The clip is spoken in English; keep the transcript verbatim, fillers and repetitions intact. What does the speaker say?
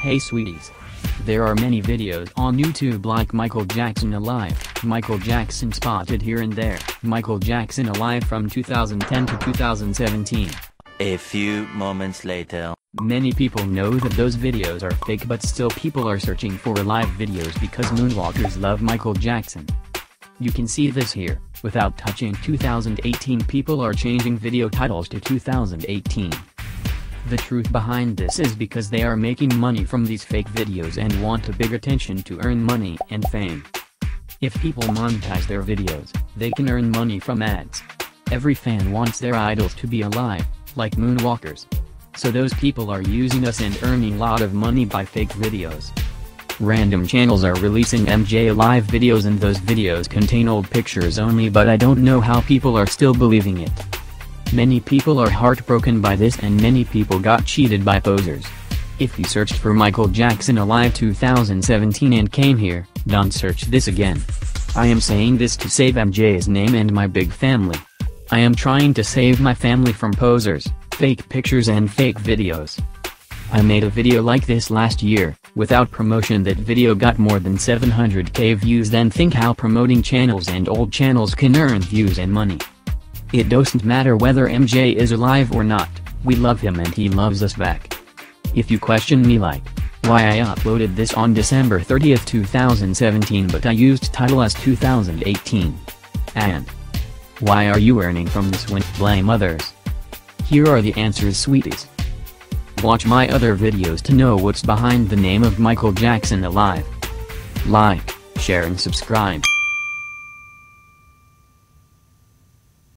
Hey sweeties. There are many videos on YouTube like Michael Jackson Alive, Michael Jackson Spotted Here and There, Michael Jackson Alive from two thousand ten to two thousand seventeen. A few moments later. Many people know that those videos are fake, but still people are searching for live videos because moonwalkers love Michael Jackson. You can see this here, without touching two thousand eighteen. People are changing video titles to two thousand eighteen. The truth behind this is because they are making money from these fake videos and want a big attention to earn money and fame. If people monetize their videos, they can earn money from ads. Every fan wants their idols to be alive, like moonwalkers. So those people are using us and earning a lot of money by fake videos. Random channels are releasing M J Live videos, and those videos contain old pictures only, but I don't know how people are still believing it. Many people are heartbroken by this, and many people got cheated by posers. If you searched for Michael Jackson Alive two thousand seventeen and came here, don't search this again. I am saying this to save M J's name and my big family. I am trying to save my family from posers, fake pictures and fake videos. I made a video like this last year, without promotion. That video got more than seven hundred K views. Then think how promoting channels and old channels can earn views and money. It doesn't matter whether M J is alive or not, we love him and he loves us back. If you question me like, why I uploaded this on December thirtieth two thousand seventeen but I used title as two thousand eighteen. And why are you earning from this when blame others? Here are the answers, sweeties. Watch my other videos to know what's behind the name of Michael Jackson Alive. Like, share and subscribe.